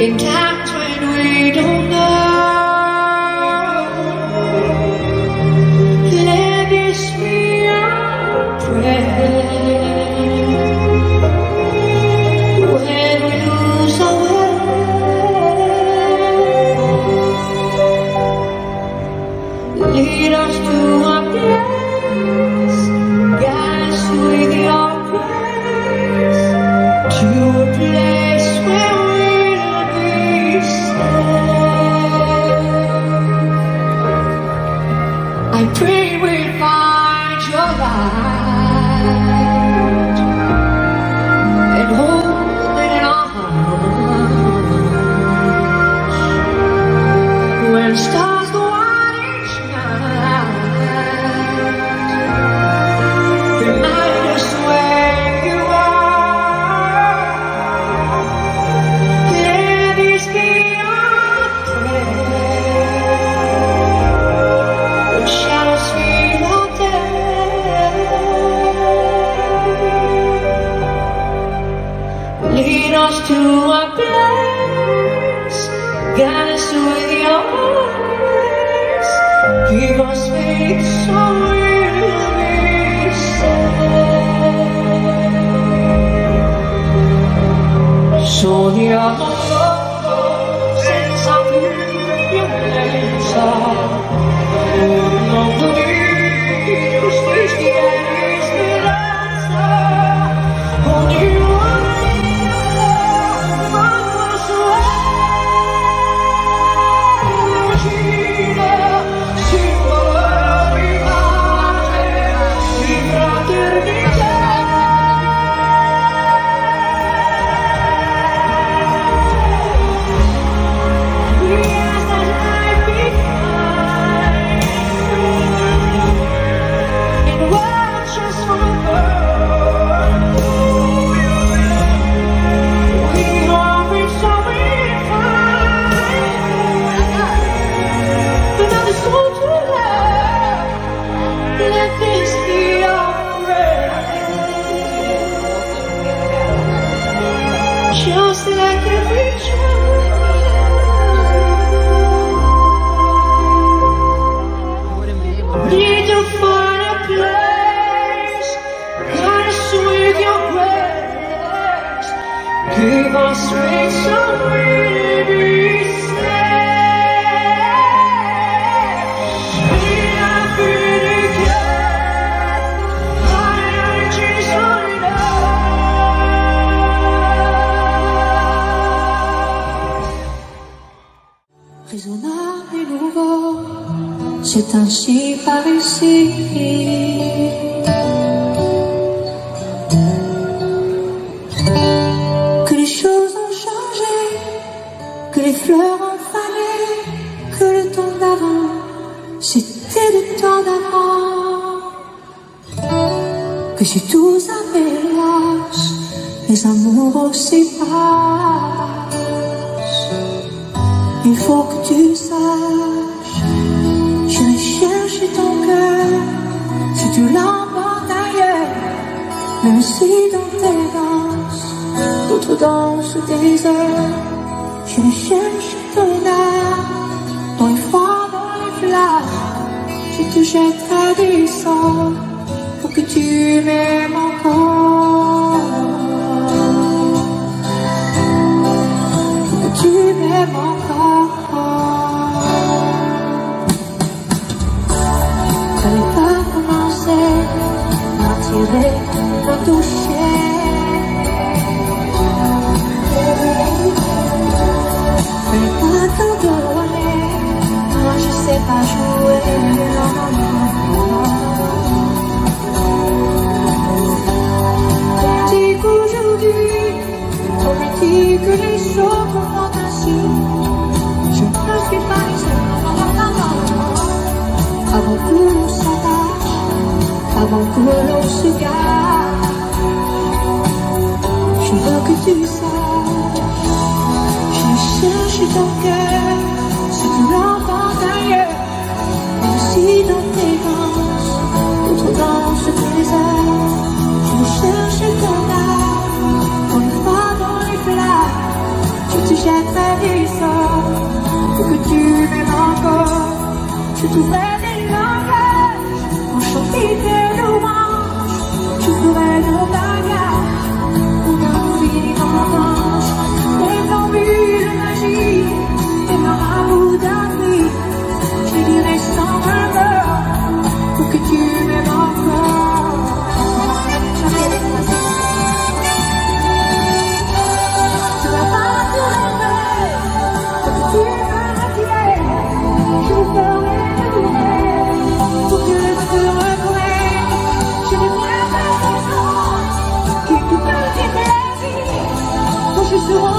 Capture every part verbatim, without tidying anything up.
In times when we don't know, let this be our prayer. When we lose our way, lead us to our place, guide us with your grace to a place where I pray we find your light and hold it in our hearts. When stars go out each night, remind us where you are. Let this be our prayer. Lead us to a place, guide us with your grace, give us faith so we'll be saved. So the other sends up you, your names are on the just like every child. Need to find a place, guide us with your grace, give us strength so we'll be saved. Be our vindicator, our energies running out. Résonnant les nouveaux, c'est ainsi par ici. Que les choses ont changé, que les fleurs ont fané, que le temps d'avant, c'était le temps d'avant. Que si tous avaient l'âge, les amours aussi passent. Il faut que tu saches, je vais chercher ton cœur. Si tu l'emportes ailleurs, même si dans tes danses d'autres dansent des heures, je vais chercher ton âme dans les froids, dans les flammes. Je te jetterai des sorts pour que tu m'aimes encore, pour que tu m'aimes encore. M'attirer, me toucher. Fais pas te donner, moi je sais pas jouer. Non, non, non. Dis qu'aujourd'hui, on me dit que les autres font ainsi. Je ne suis pas ici. Avant que l'on s'attaque, avant que l'on se gare, je veux que tu saches. 只需找个适合让我担任，没有戏的地方，不知道是对在，只是谁的。 Tu jamais vu ça, faut que tu m'aimes encore. Je trouvais des langages, on chantait des louanges. Je trouvais nos bagages, on a envie d'en revanche. Des embues de magie, des marabouts d'amis. Je dirais sans remords, faut que tu m'aimes encore. Oh,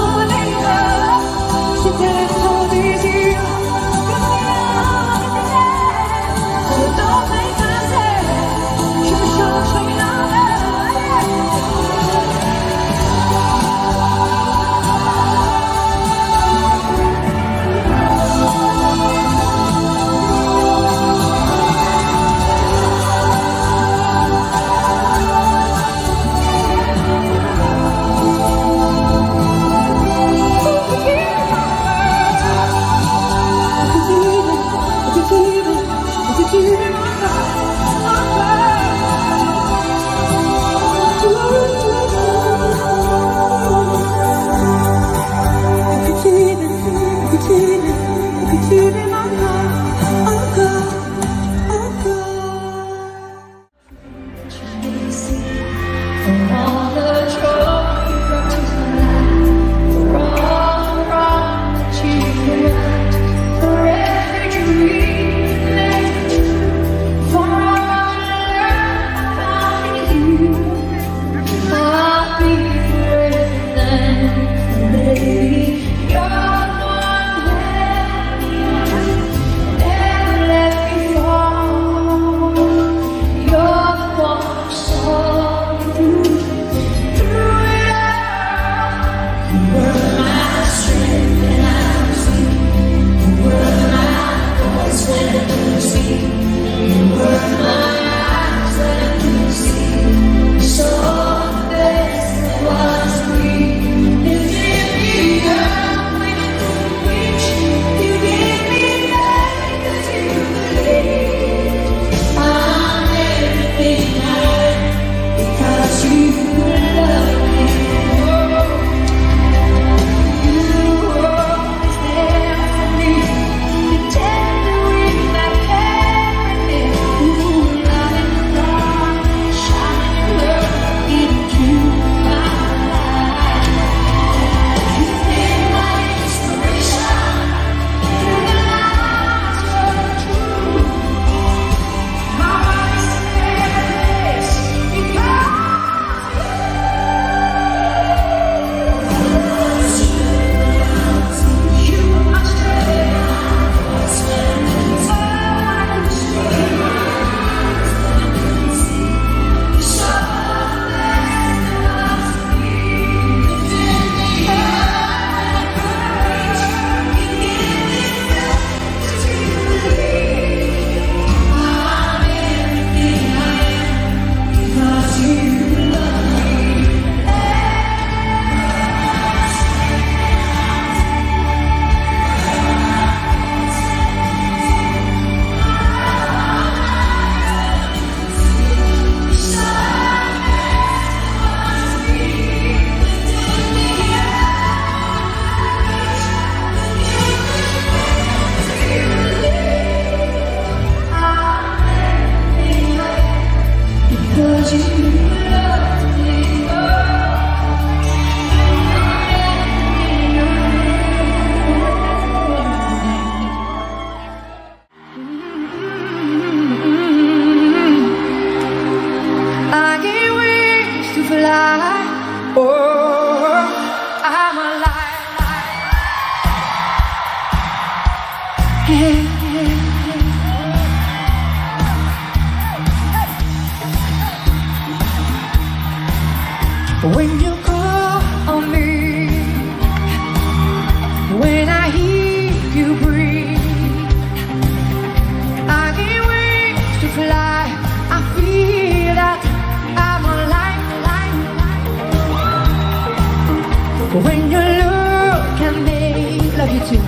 But when you look at me, love you too.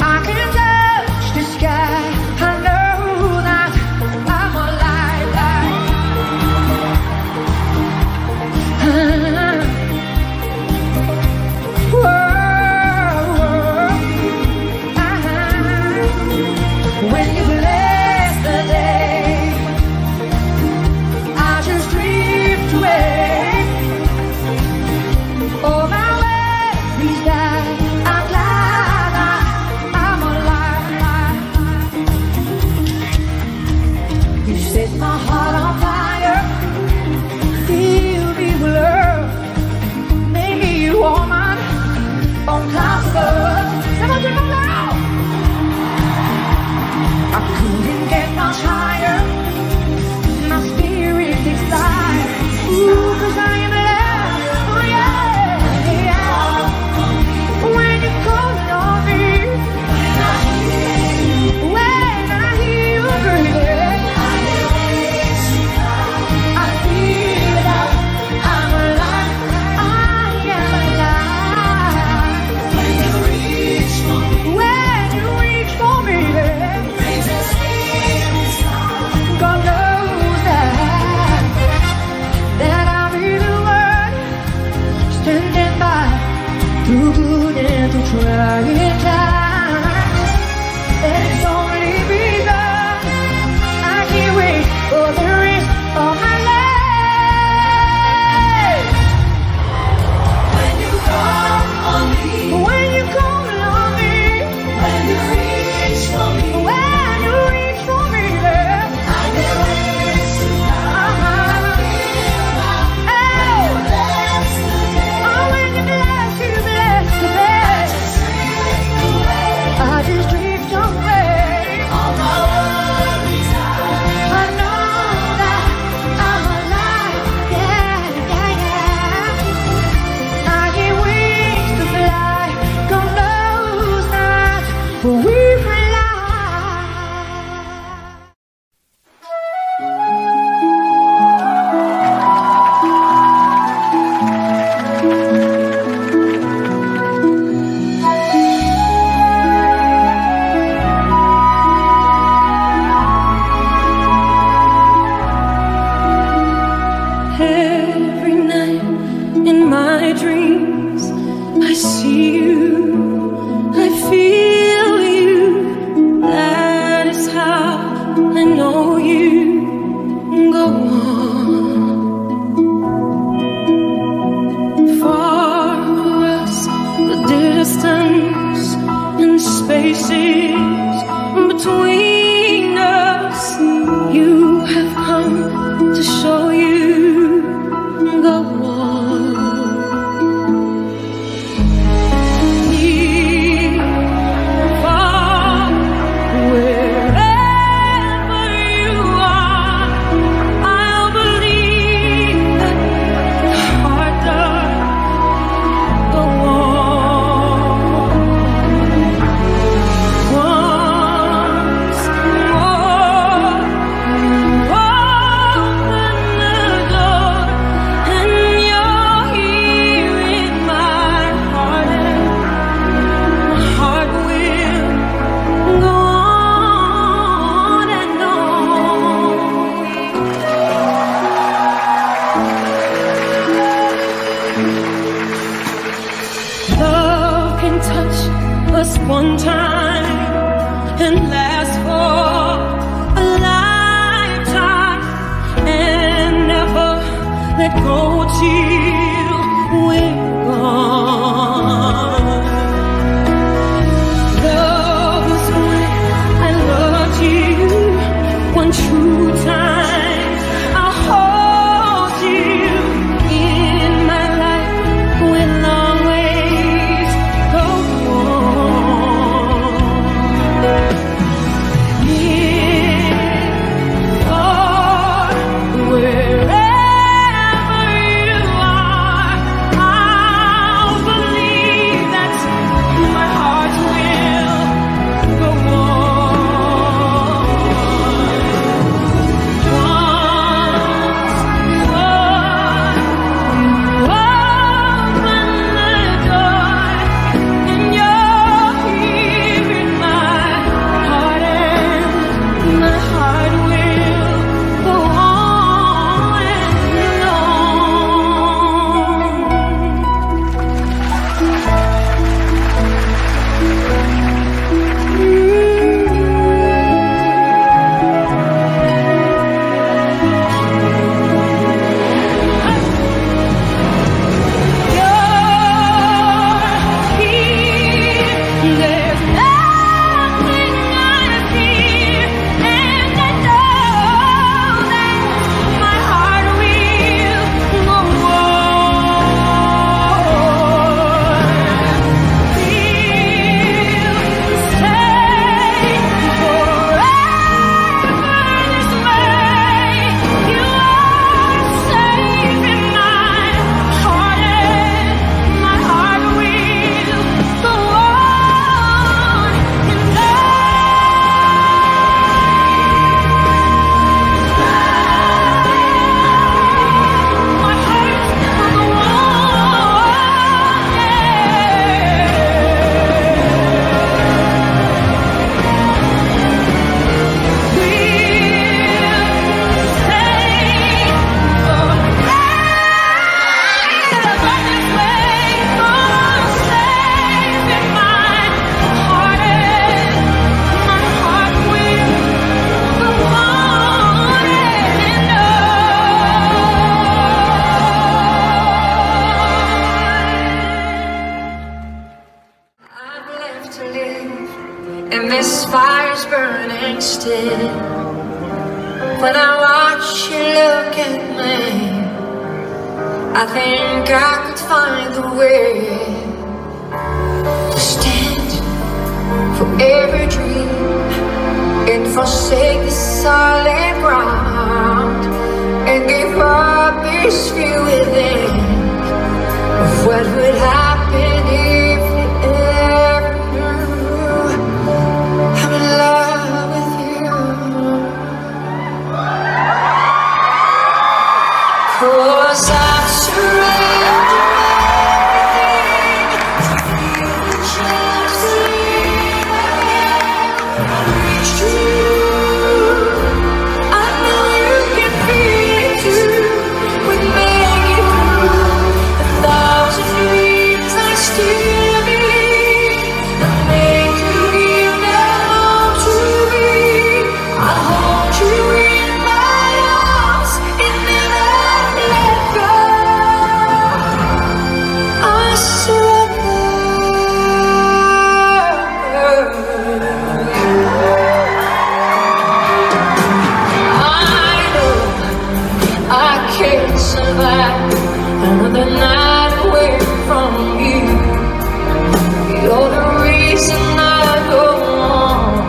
I can touch the sky, I know that I'm alive. Ah. Whoa, whoa. Ah. When you bless the day, I just drift away. Set my heart on fire, fill me with love, make me a woman on clouds above. Somebody go now! I couldn't get much higher, my spirit is alive. Ooh, 'cause I am alive, oh yeah, yeah. When you call on me, when I hear you, when I hear you, girl, girl. Too good and to try it out. It's only begun. I can't wait for the rest of my life. When you call on me, when you call on me, when you reach for me, when you reach for me, girl, I can wait to die. Uh -huh. I feel that oh, that's the day. Oh, when you bless you. I just drift away. All my worries out. I know that I'm alive. Yeah, yeah, yeah. I get wings to fly. God knows that we wherever you are. fire's burning still. When I watch you look at me, I think I could find a way to stand for every dream and forsake the solid ground and give up this view within of what would happen if we ever knew. I'm in love with you. Cause I'm surrounded. Another night away from you, you're the reason I go on,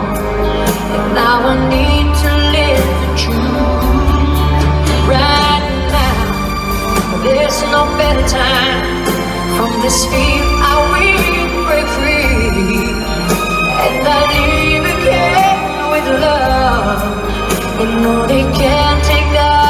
and now I need to live the truth. Right now, there's no better time. From this fear I will break free, and I live again with love, and no they can't take that.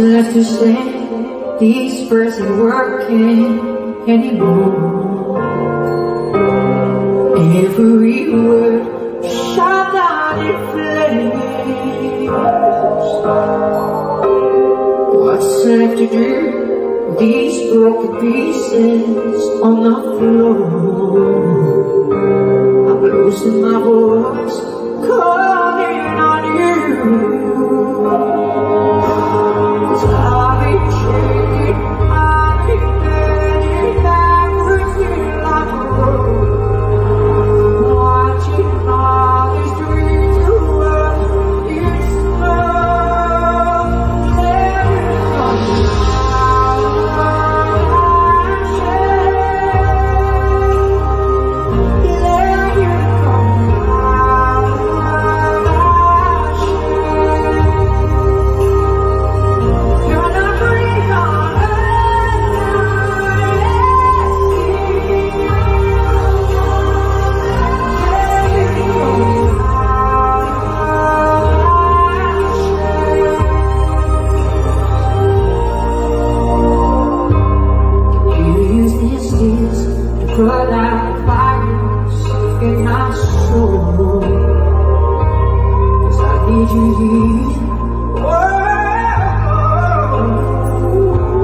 Left to say these birds ain't working anymore. Every word shot out in flames. What's left to do? these broken pieces on the floor. I'm losing my voice, calling on you. Cause I've been shaking, I've been bending backwards till I'm broke, watching all these dreams go up in smoke. There is but I'm virus in my soul, cause I need you here. Oh, oh,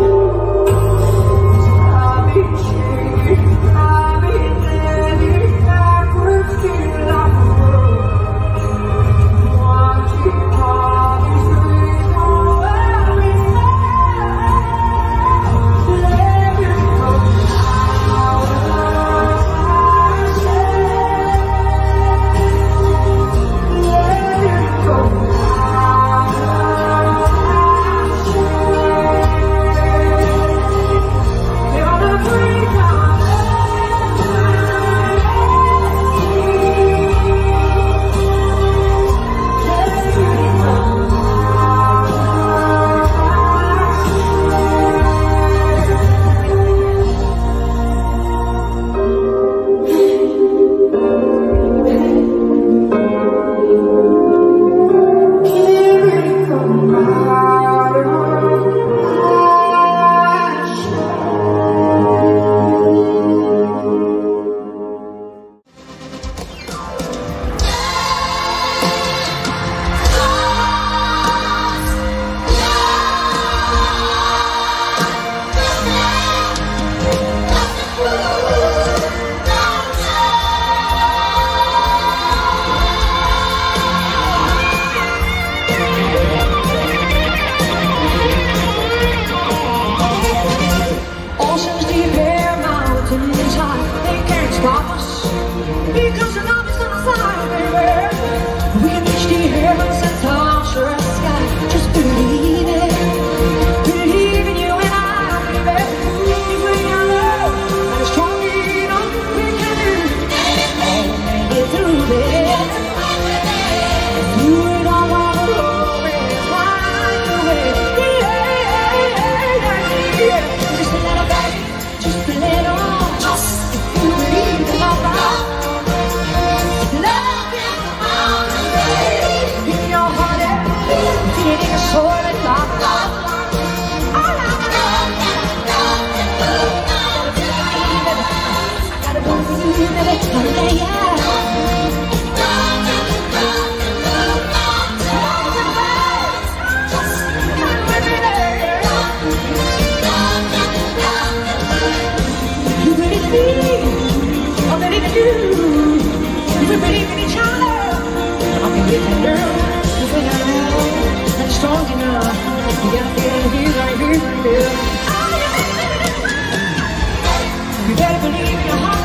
oh. I've been shaking, I've been bending backwards till I'm broke, watching all these dreams go up in smoke. Let it go now.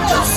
Just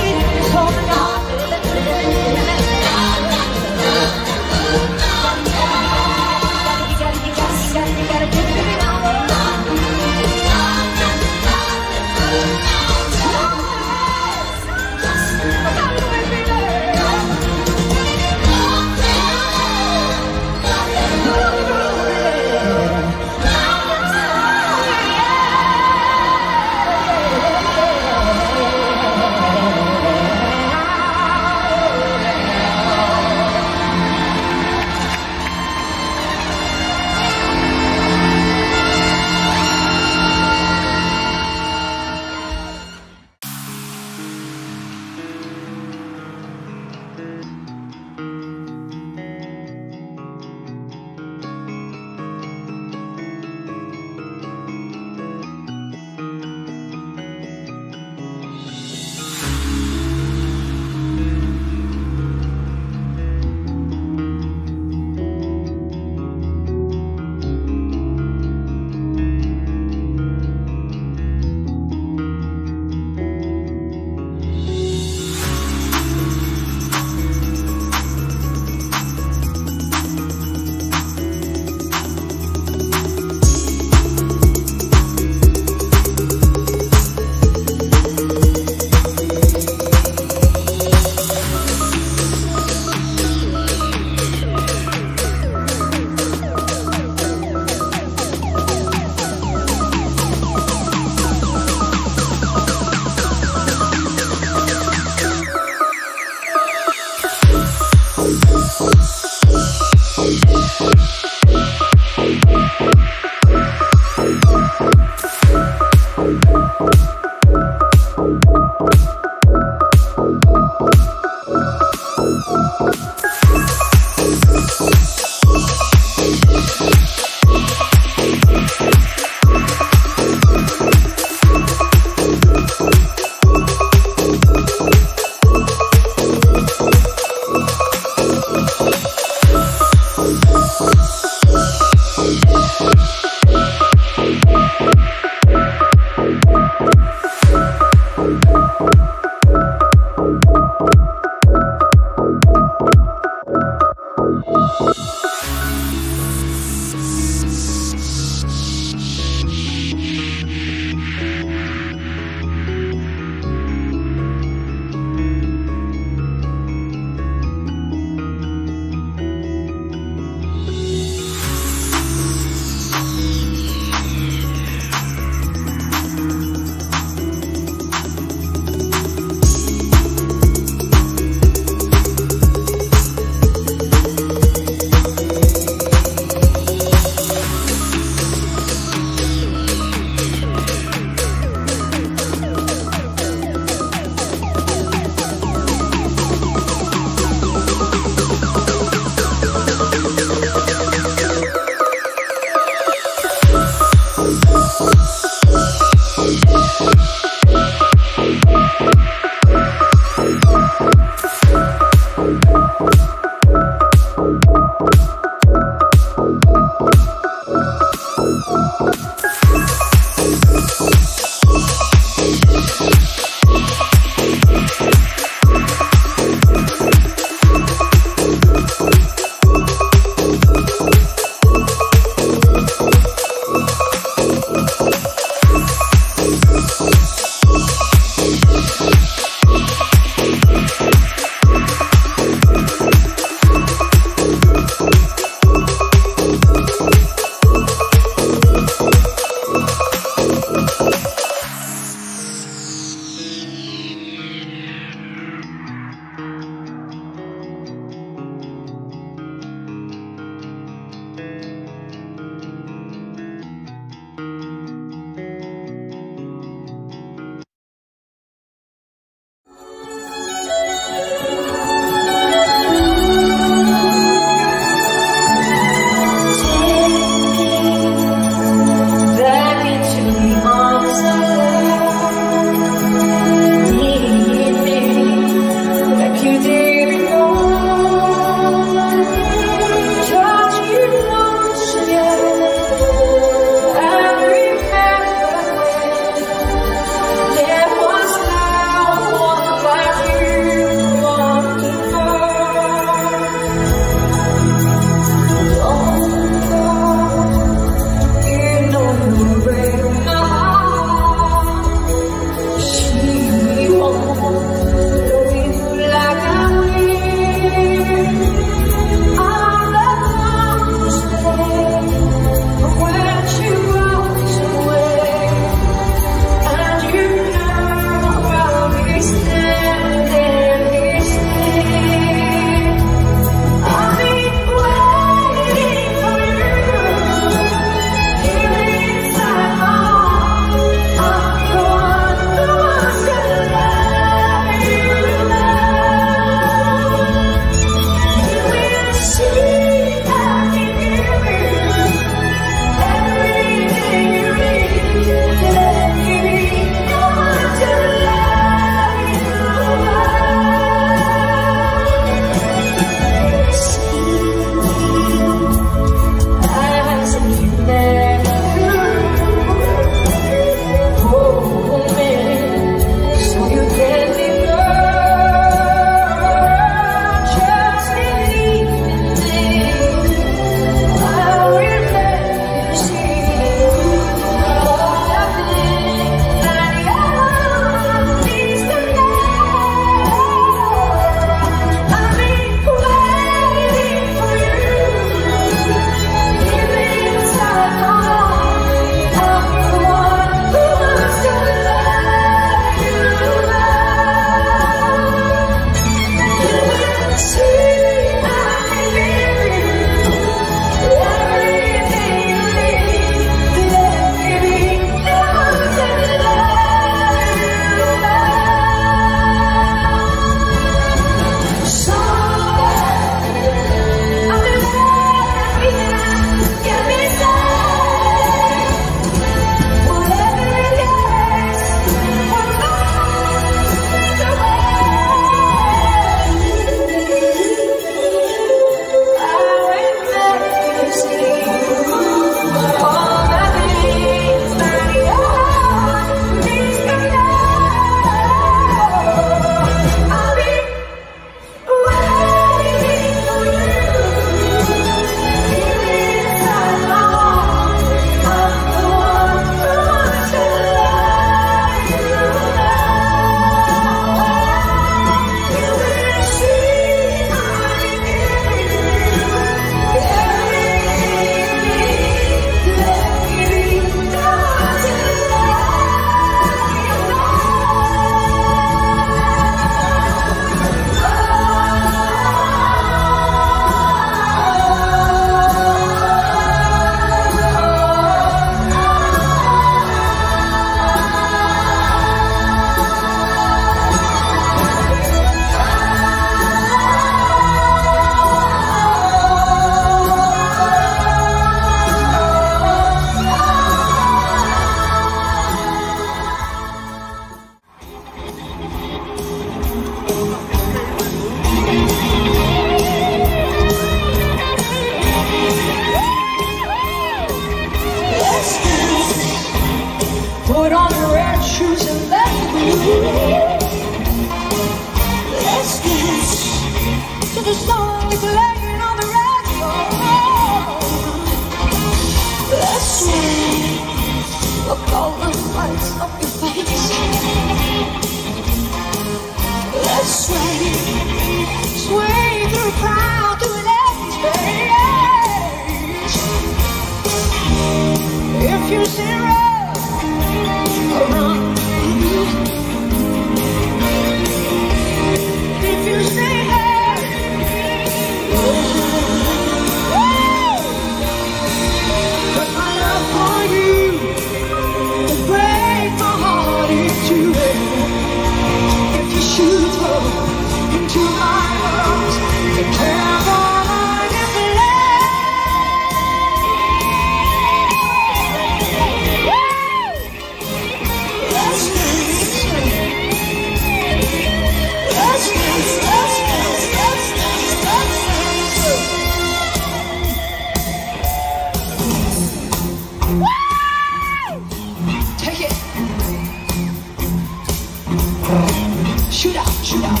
Shoot out, shoot out.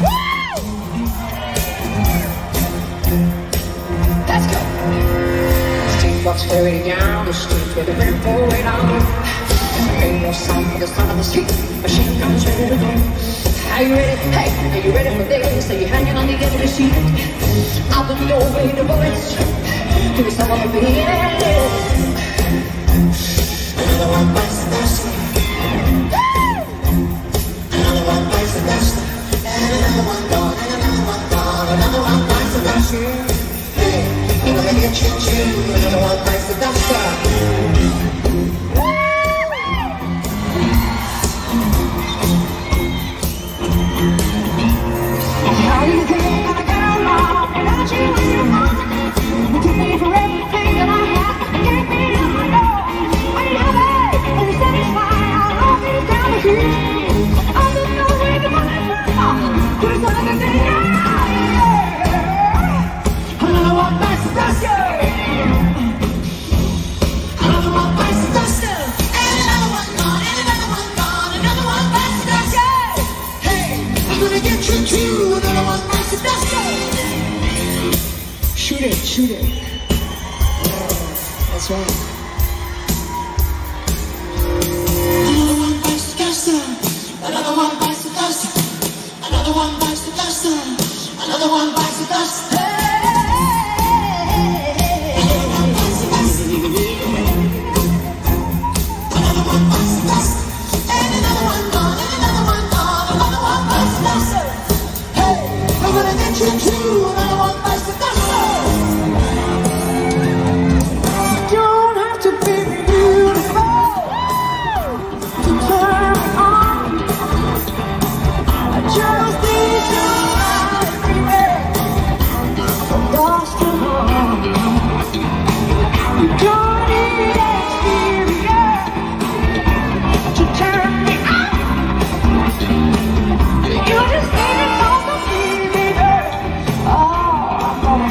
Woo! Let's go. Steve walks straight down the street with a big boy on. Ain't no sound for the sound of the street. Machine guns ready to go. Are you ready? Hey, are you ready for this? Are you hanging on the edge of the sheet? Out the doorway, the bullets. Give me some of the beat. Another one bites the dust. Shoot it, shoot it. Yeah, that's right. Another one bites the dust. Another one bites the dust. Another one bites the dust. Another one bites the dust. Another one bites the dust. Another one bites the dust. And another one gone. And another one gone. Another one bites the dust. Hey, I'm gonna get you too. Another one bites the dust.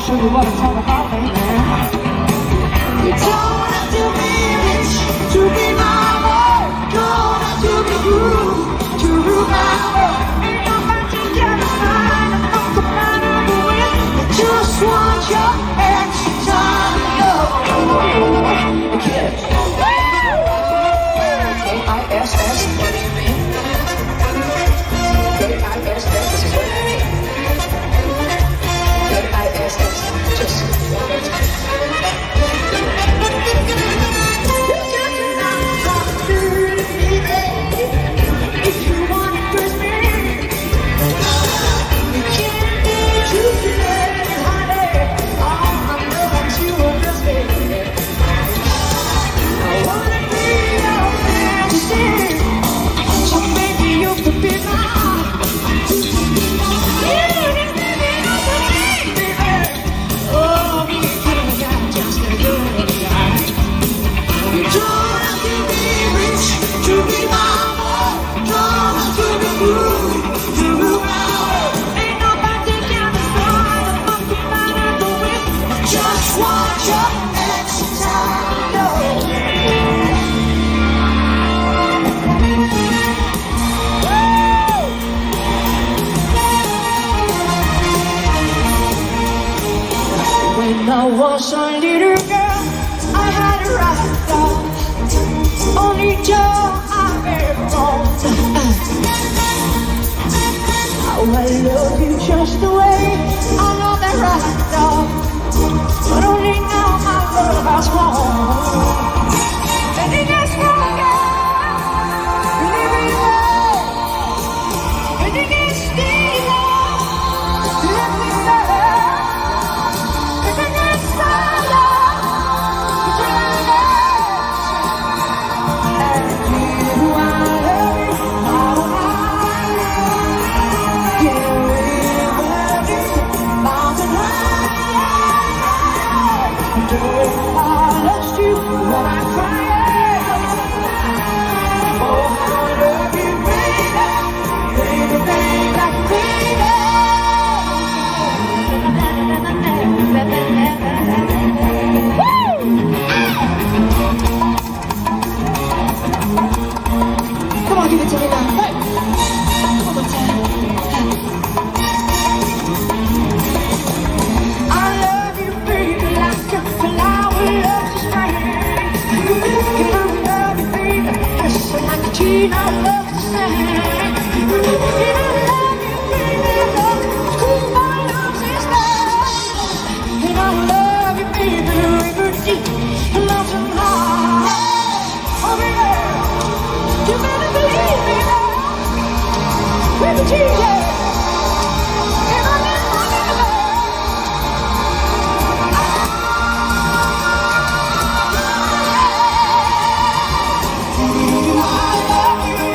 Show you what it's all about, baby. You don't have to be rich to be my world. Don't have to be rude to rule my world. Ain't nobody gonna find a fucking man who is. They just want your extra time. Oh, kid. K I S S. What do you mean? K I S S. This is what I mean. K I S S. When I was a little girl, I had a right thought. Only job I've ever known. How I love you just the way I love that right thought. But only now my love has won. And it gets stronger. And every day. And it gets deeper. Let me know. Yeah. Come on, give it to me now. Hey. One more time. I love you, baby, like a flower loves the rain. I love you, baby, just like a tree loves the sand. I love you, baby, look, cause my love's is mine. And I love you, baby, river deep, and mountain high. Oh, baby. You better believe me now. With the Jesus. And I never, I never. I love you. I love you.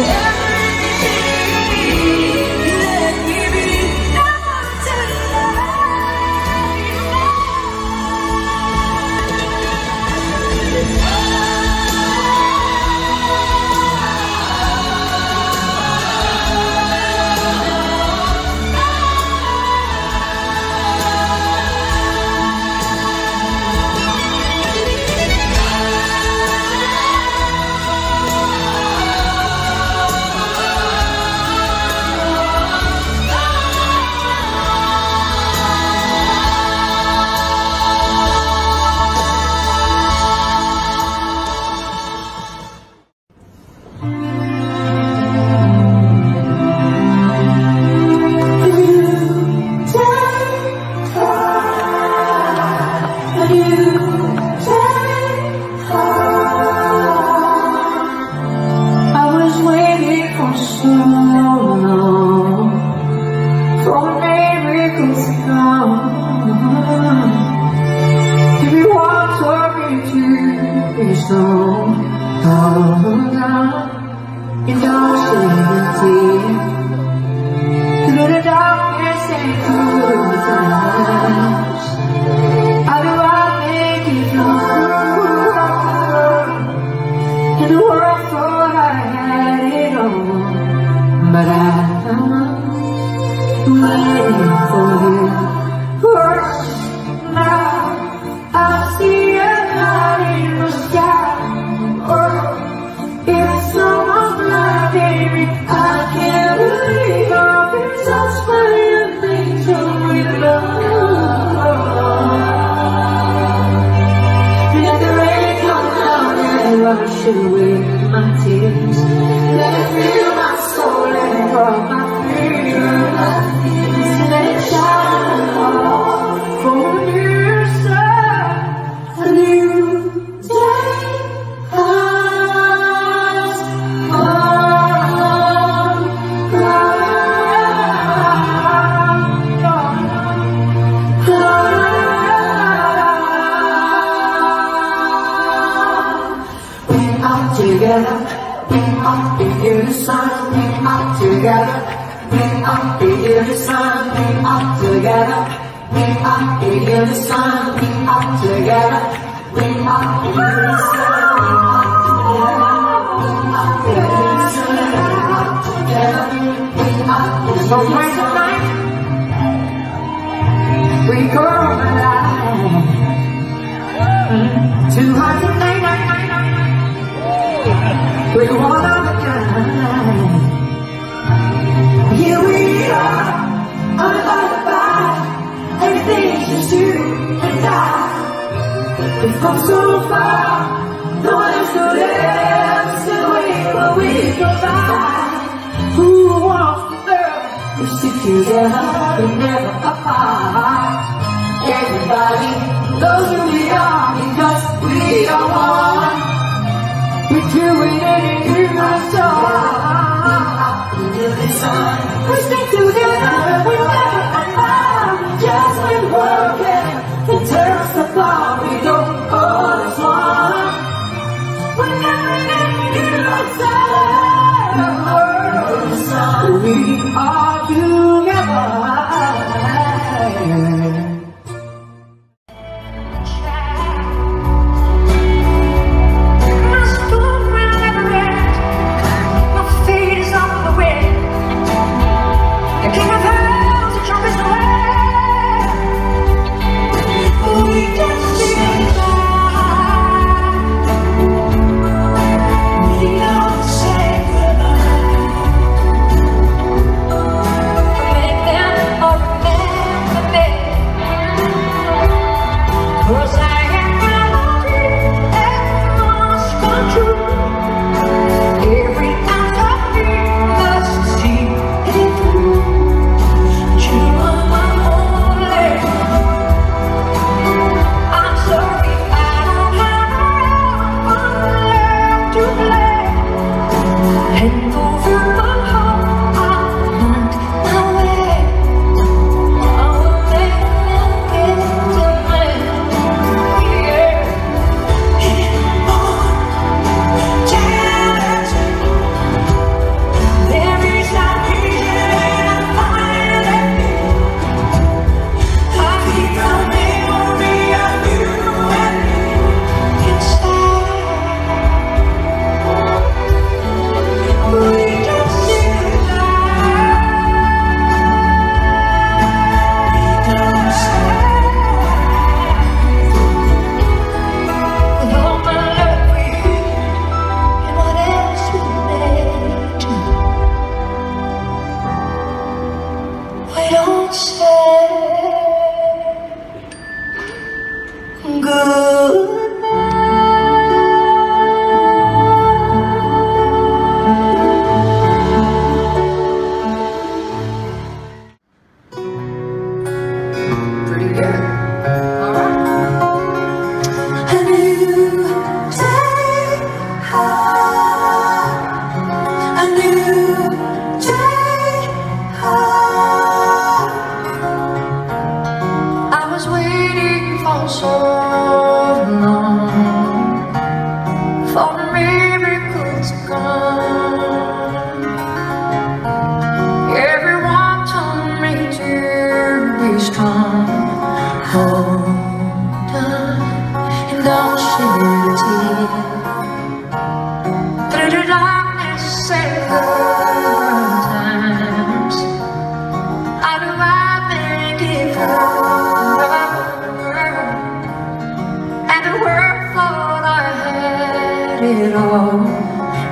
Oh,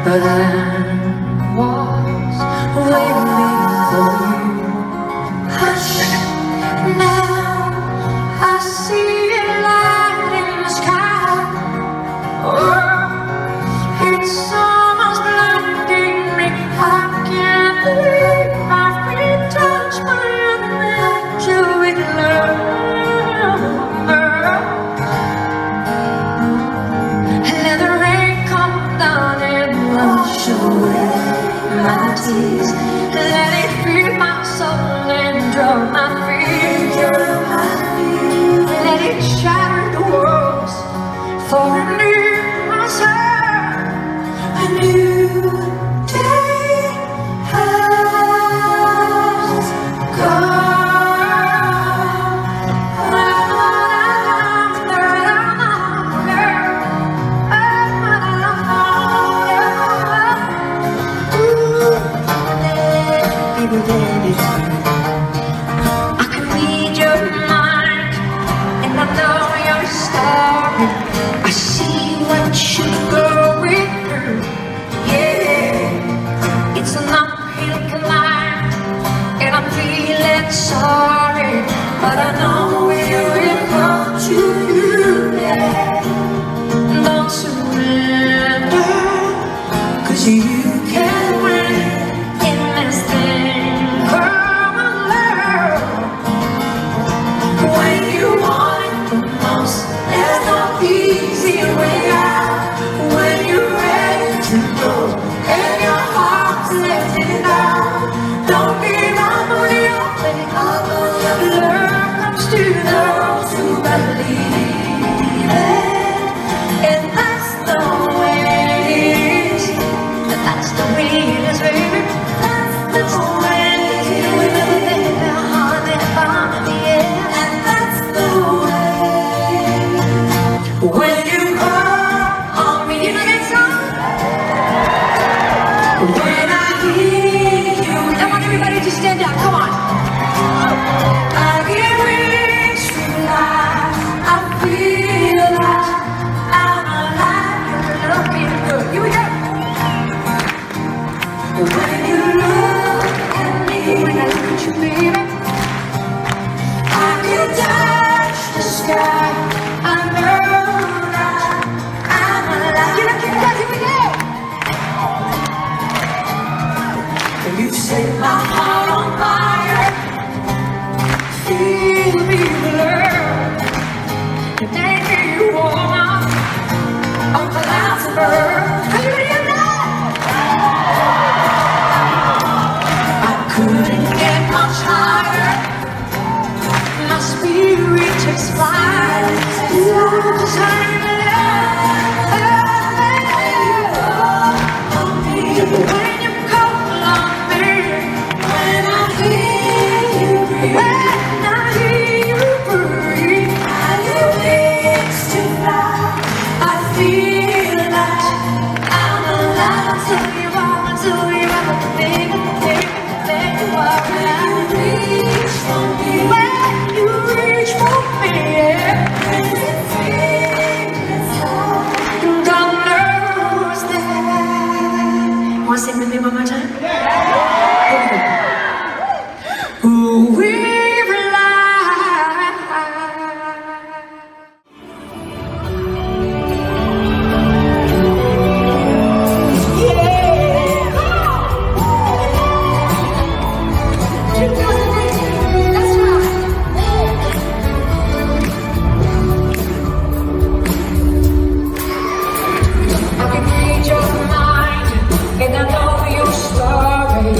But I was waiting for you. Hush, now I see a light in the sky. Oh, it's almost blinding me. I can't believe I've been touched by a magic with love. And let the rain come down and wash away my tears. Let it fill my soul and drown my fears. Let it shatter the walls for a new myself, a new day has come. Baby, baby, I can read your mind, and I know you're starving. I see what you're going through. Yeah, it's an uphill climb, and I'm feeling sorry, but I know it will come to you. Yeah. Don't surrender, 'cause you can win in this thing called love. When you want it the most, there's no easy way out. When you're ready to go and your heart's letting out, don't give up on your faith. Love comes to those who believe it, and that's the way it is. That's the way it is, baby. That's the way it is, baby. Honey, honey, yeah. And that's the way. When you call on me, you get some. When I hear you, I want everybody to stand up. Come on. I get rich from life. I feel alive. I'm alive. You're looking good. Here we go. When you look at me, when I look at you, baby, I can touch the sky. I know that I'm alive. You're looking good. Here we go. You set my heart on fire. Feel me with love. Take me warm up on clouds above. Are you ready or not? I couldn't get much higher. My spirit takes fire. Love is hanging out. Oh, baby. One more time. Yeah. Ooh, we I can read your mind, and I know your story.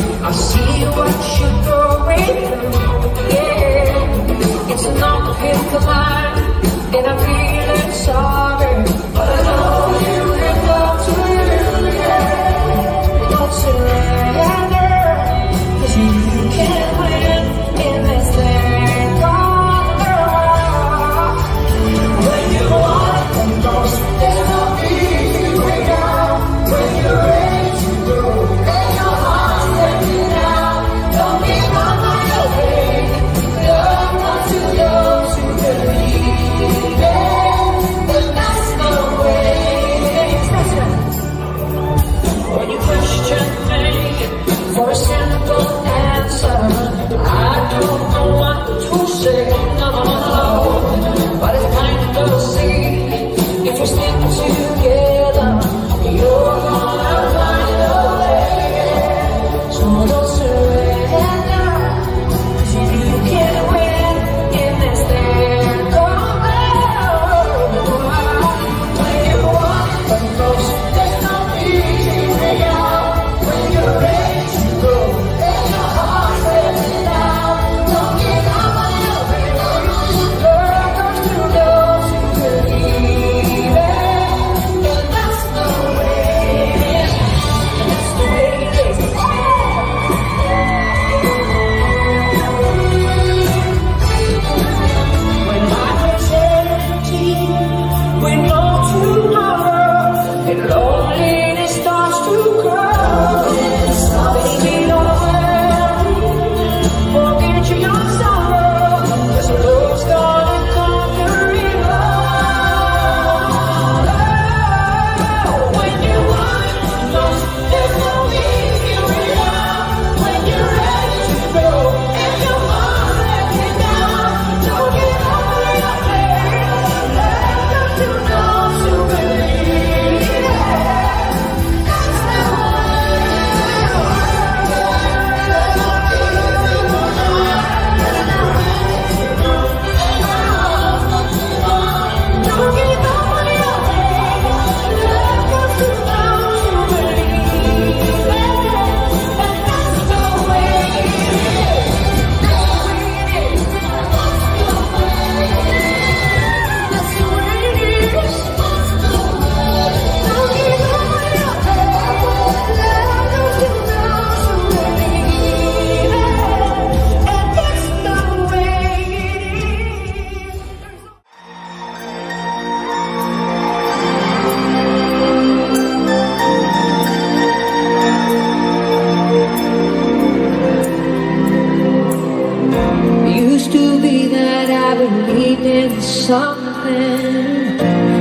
Something.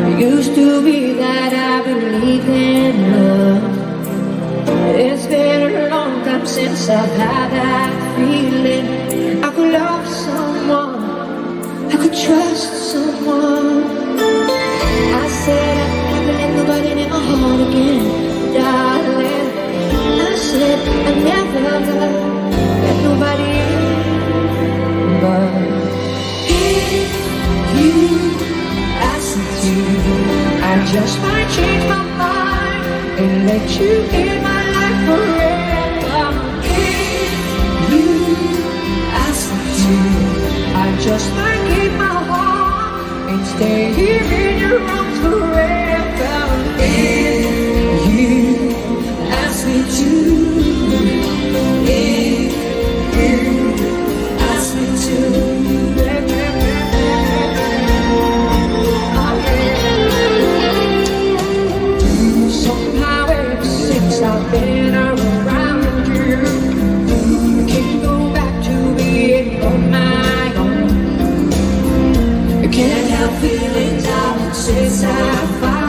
It used to be that I believed in love. It's been a long time since I've had that feeling. I could love someone, I could trust someone. I said I never let nobody in my heart again, darling. I said I never let nobody in but you, I said you, I just might change my mind and let you in my life forever. Hey, you, I said you, I just might keep my heart and stay here in your arms forever. And you, I said you, and you, I said you. Feelings I would chase, I find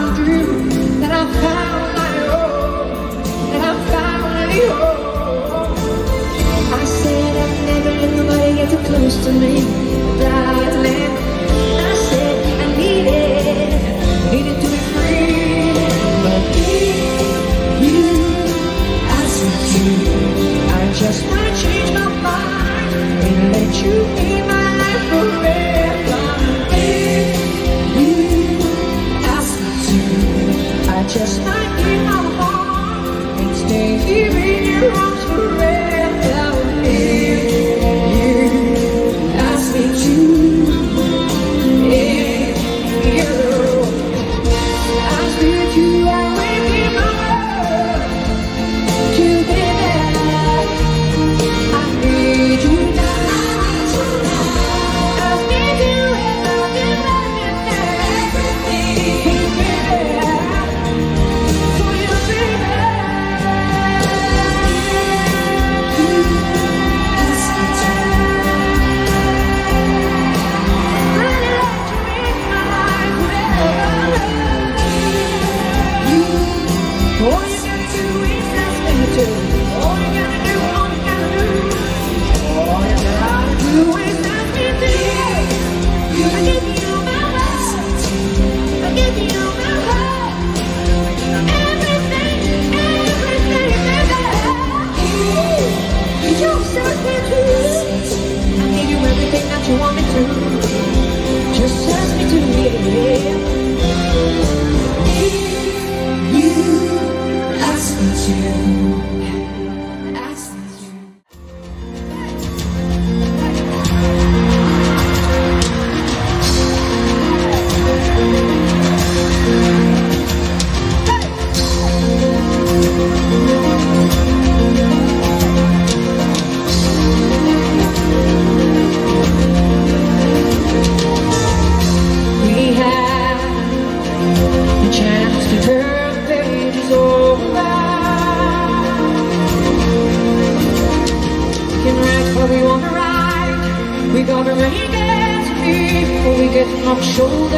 off shoulders.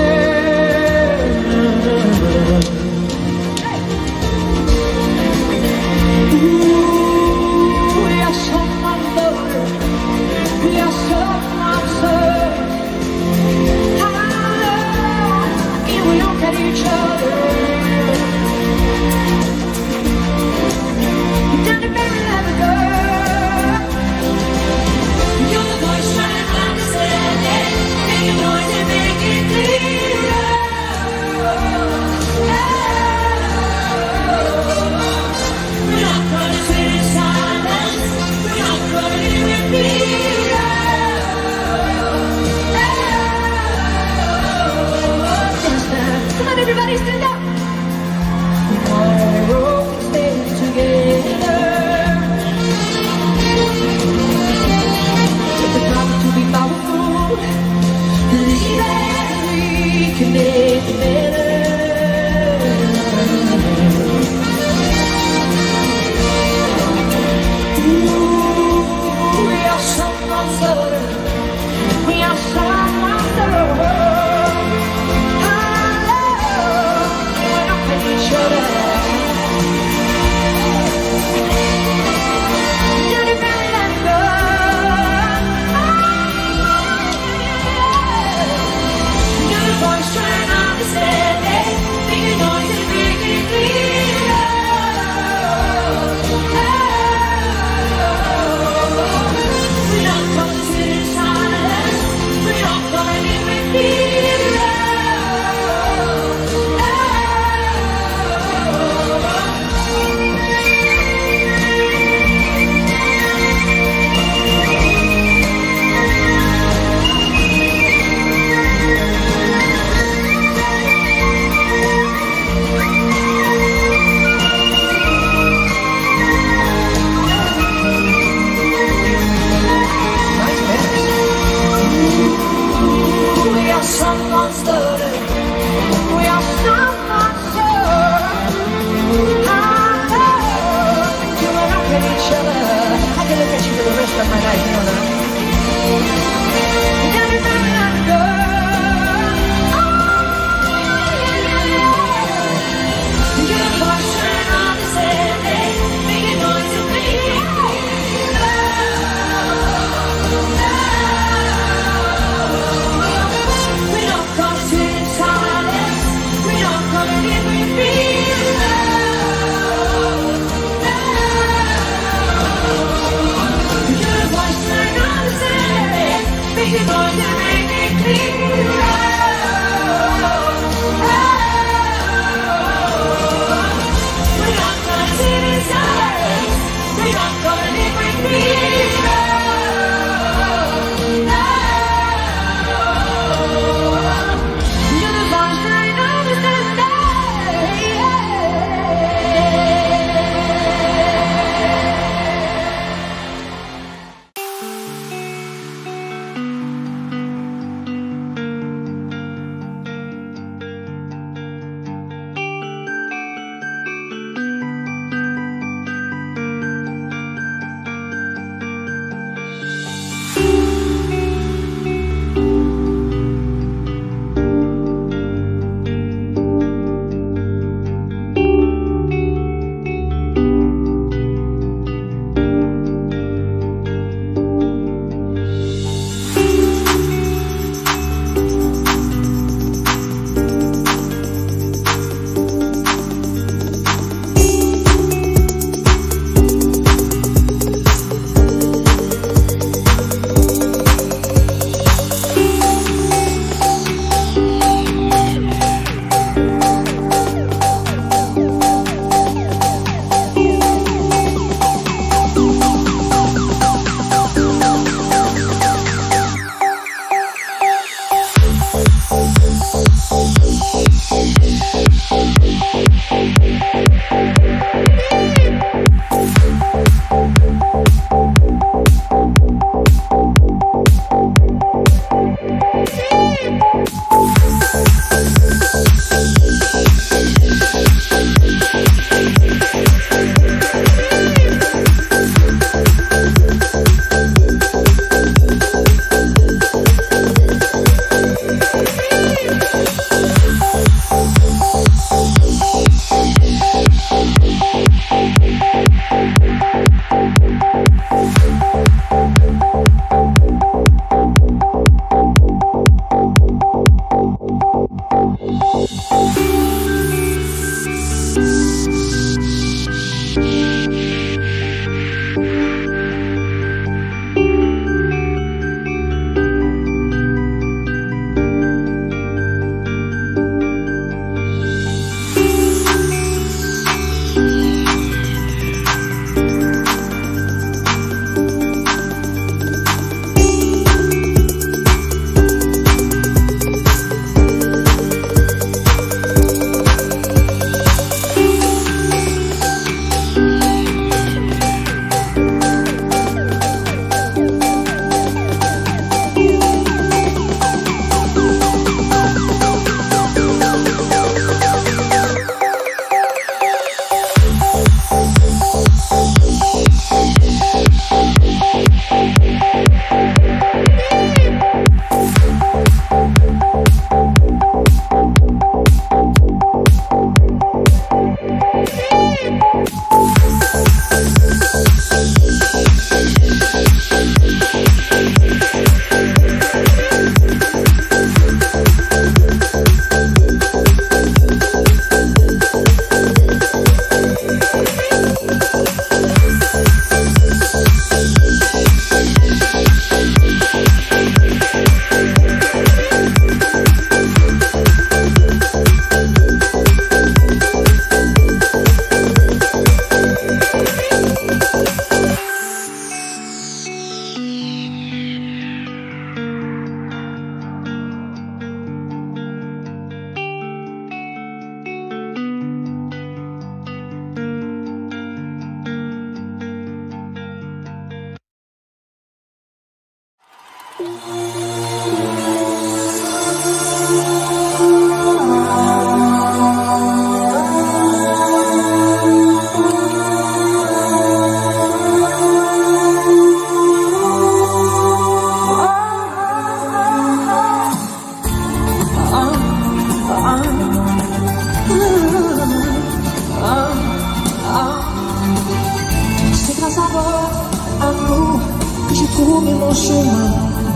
Ooh, you're so wonderful, you're so absurd. How can we look at each other? You're the voice trying to understand it. Make a noise and make it clear.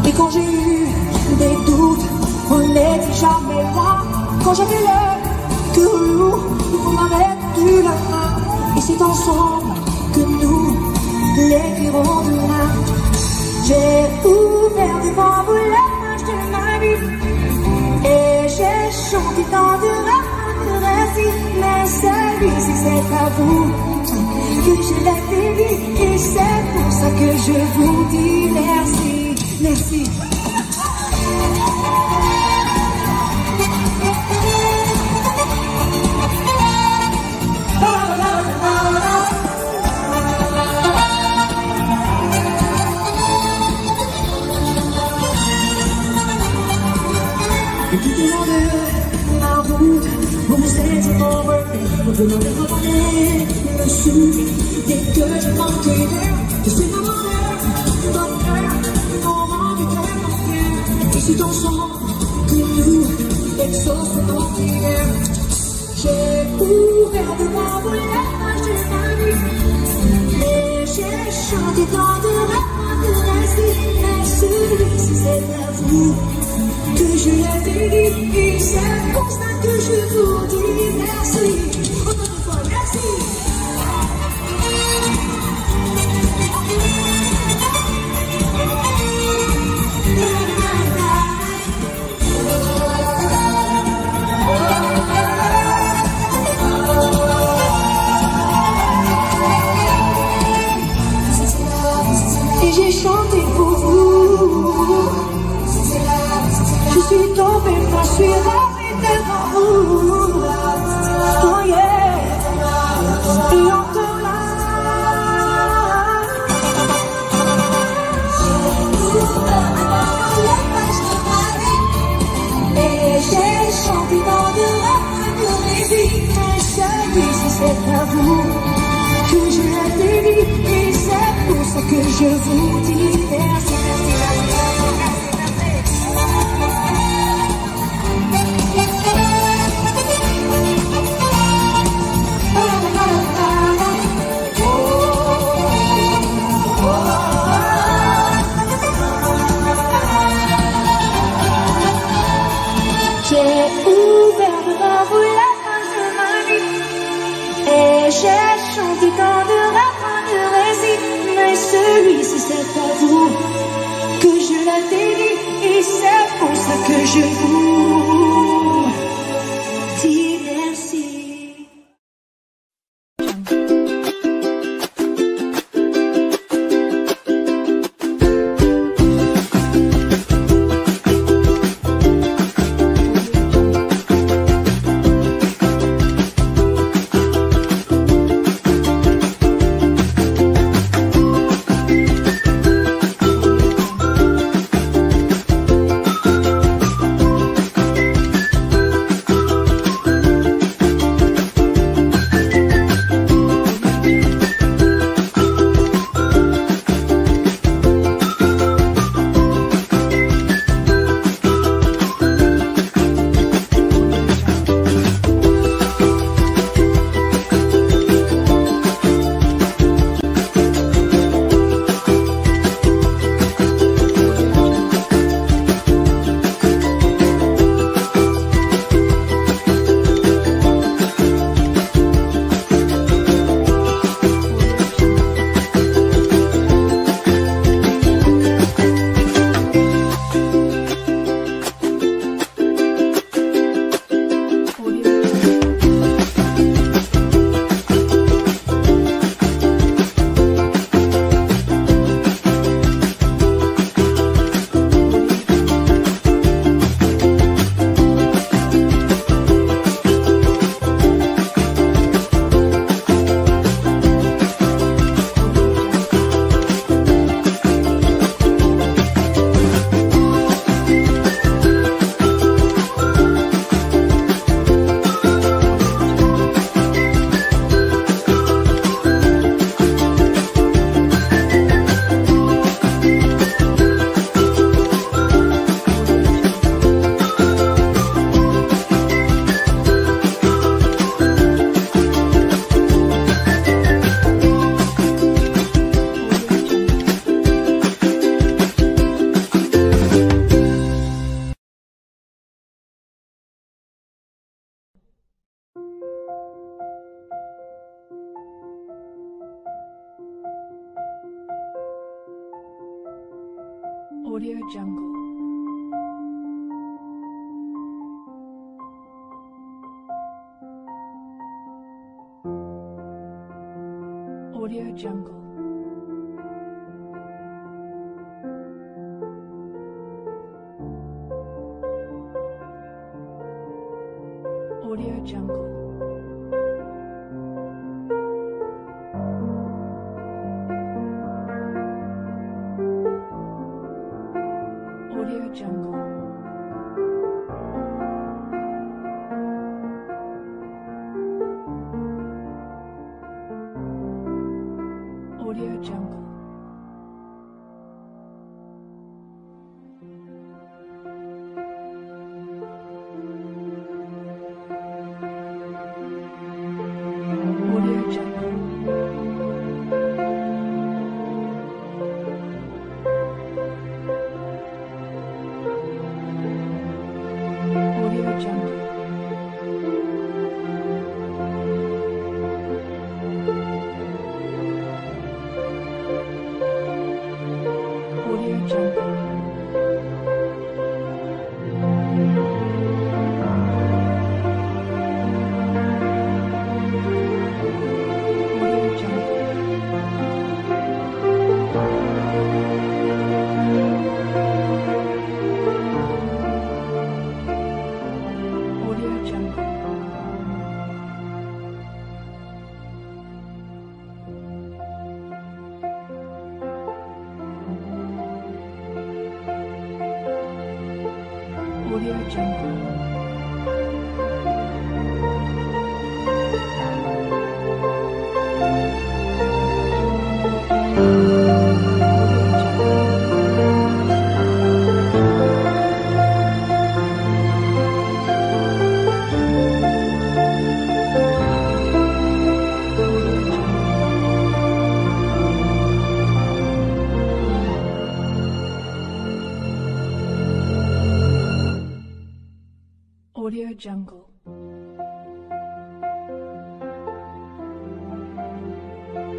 Et quand j'ai eu des doutes, on n'était jamais loin. Quand j'ai vu le gourou, on m'avait tenu la main. Et c'est ensemble que nous l'écrirons demain. J'ai ouvert devant vous la page de ma vie, et j'ai chanté tant de rêves, de récits. Mais celui-ci, c'est à vous que je l'ai dédié, et c'est pour ça que je vous dis merci. Merci. Et tout au long de ma route, vous vous êtes envolés, vous demandez de reparler, me suivre, dès que je manquais de ce moment. C'est ensemble que nous exaucerons l'hiver. J'ai ouvert de ma voix la page de ma vie, et j'ai chanté tant de rêves, de récits. Mais celui-ci, c'est à vous que je l'ai dédié, et c'est pour ça que je vous dis merci. Encore une fois, merci. C'est à vous que je la dédie, et c'est pour ça que je vous dis merci, merci, merci, merci. J'ai ouvert de ma voix la page de ma vie, et j'ai chanté tant de rêves, de récits. Mais celui-ci, c'est à vous. Audio Jungle. Audio Jungle. Audio Jungle. Audio Jungle. Audio Jungle. Audio Jungle. Audio Jungle. Audio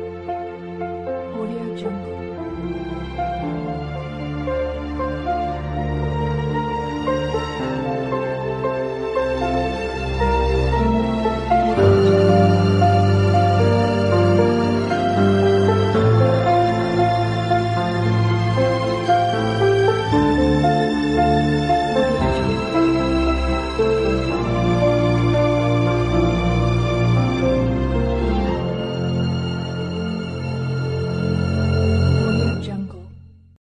Jungle. Audio Jungle.